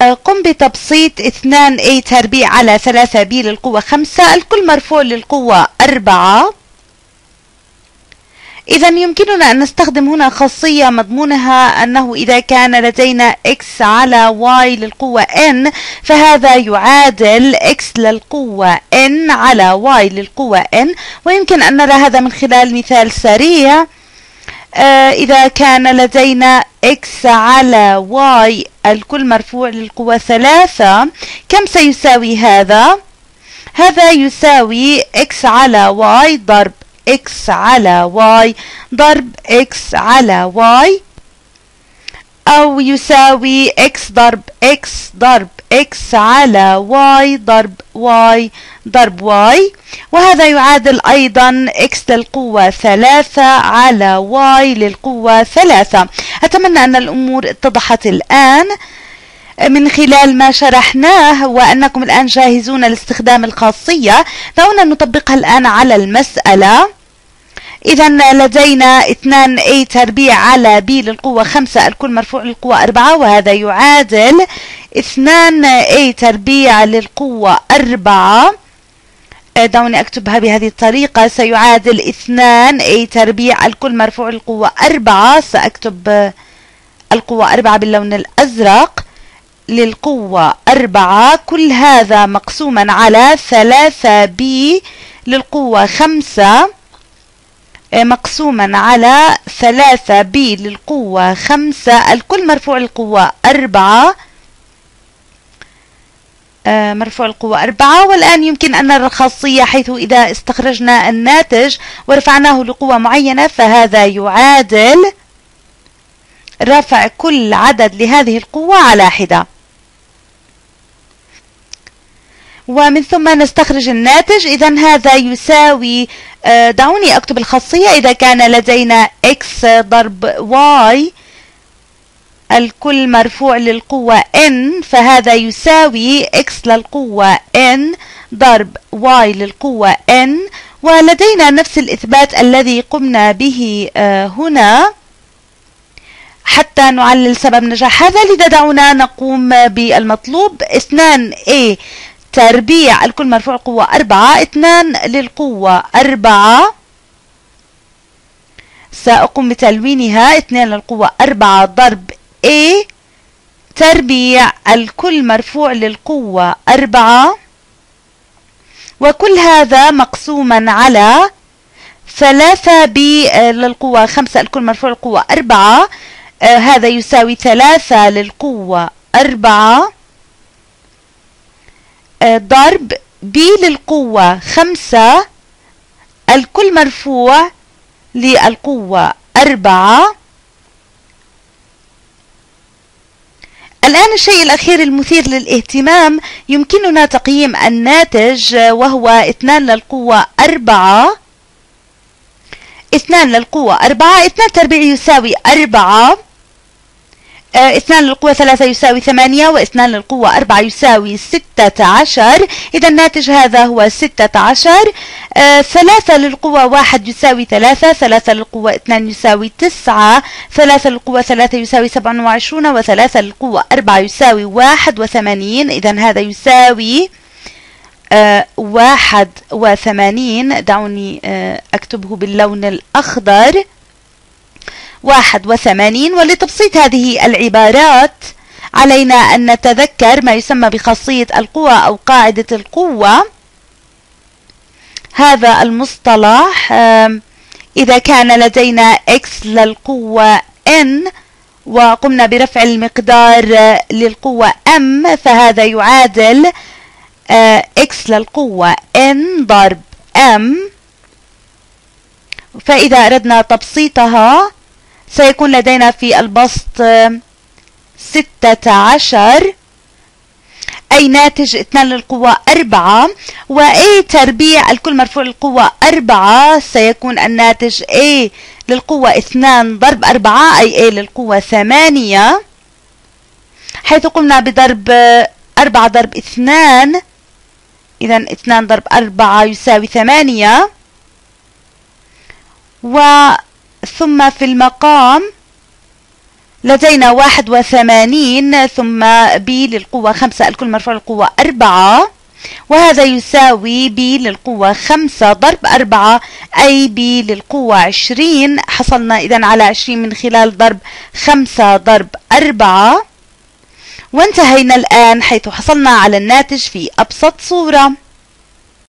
قم بتبسيط 2a تربيع على 3b للقوة 5، الكل مرفوع للقوة 4. إذا يمكننا أن نستخدم هنا خاصية مضمونها أنه إذا كان لدينا x على y للقوة n فهذا يعادل x للقوة n على y للقوة n، ويمكن أن نرى هذا من خلال مثال سريع. إذا كان لدينا x على y الكل مرفوع للقوة 3، كم سيساوي هذا؟ هذا يساوي x على y ضرب x على y ضرب x على y، أو يساوي x ضرب x ضرب x على y ضرب y ضرب y، وهذا يعادل أيضا x للقوة 3 على y للقوة 3. أتمنى أن الأمور اتضحت الآن من خلال ما شرحناه، وأنكم الآن جاهزون لاستخدام الخاصية. دعونا نطبقها الآن على المسألة. إذا لدينا 2a تربيع على b للقوة 5، الكل مرفوع للقوة 4، وهذا يعادل 2a تربيع للقوة 4. دعوني أكتبها بهذه الطريقة، سيعادل 2a تربيع الكل مرفوع للقوة 4، سأكتب القوة 4 باللون الأزرق، للقوة 4، كل هذا مقسوما على 3b للقوة 5 مقسوما على 3b للقوة 5، الكل مرفوع للقوة 4 مرفوع القوة 4. والآن يمكن أن نرى الخاصية، حيث إذا استخرجنا الناتج ورفعناه لقوة معينة فهذا يعادل رفع كل عدد لهذه القوة على حدة، ومن ثم نستخرج الناتج. إذا هذا يساوي، دعوني أكتب الخاصية، إذا كان لدينا x ضرب y الكل مرفوع للقوة n فهذا يساوي x للقوة n ضرب y للقوة n، ولدينا نفس الإثبات الذي قمنا به هنا حتى نعلل سبب نجاح هذا. لذا دعونا نقوم بالمطلوب. 2a تربيع الكل مرفوع قوة 4، 2 للقوة 4، سأقوم بتلوينها 2 للقوة 4 ضرب a تربيع الكل مرفوع للقوة 4، وكل هذا مقسوما على 3b للقوة 5 الكل مرفوع للقوة 4، هذا يساوي 3 للقوة 4 ضرب b للقوة 5 الكل مرفوع للقوة 4. الآن الشيء الأخير المثير للاهتمام، يمكننا تقييم الناتج وهو 2 للقوة 4. 2 للقوة 4، 2 تربيع يساوي 4، 2 للقوة 3 يساوي 8، واثنان للقوة 4 يساوي 16. إذا الناتج هذا هو 16. 3 للقوة 1 يساوي 3، 3 للقوة 2 يساوي 9، 3 للقوة 3 يساوي 27، و3 للقوة 4 يساوي 81. إذا هذا يساوي 81. دعوني أكتبه باللون الأخضر، 81. ولتبسيط هذه العبارات علينا أن نتذكر ما يسمى بخاصية القوى أو قاعدة القوة. هذا المصطلح، إذا كان لدينا x للقوة n وقمنا برفع المقدار للقوة m فهذا يعادل x للقوة n ضرب m. فإذا أردنا تبسيطها سيكون لدينا في البسط 16، أي ناتج 2 للقوة 4، وA تربيع الكل مرفوع للقوة 4 سيكون الناتج A للقوة 2 ضرب 4، أي A للقوة 8، حيث قمنا بضرب 4 ضرب 2، إذا 2 ضرب 4 يساوي 8. وثم في المقام لدينا 81 ثم ب للقوة 5 الكل مرفوع للقوة 4 وهذا يساوي ب للقوة 5 ضرب 4 أي ب للقوة 20. حصلنا إذن على 20 من خلال ضرب 5 ضرب 4 وانتهينا الآن حيث حصلنا على الناتج في أبسط صورة.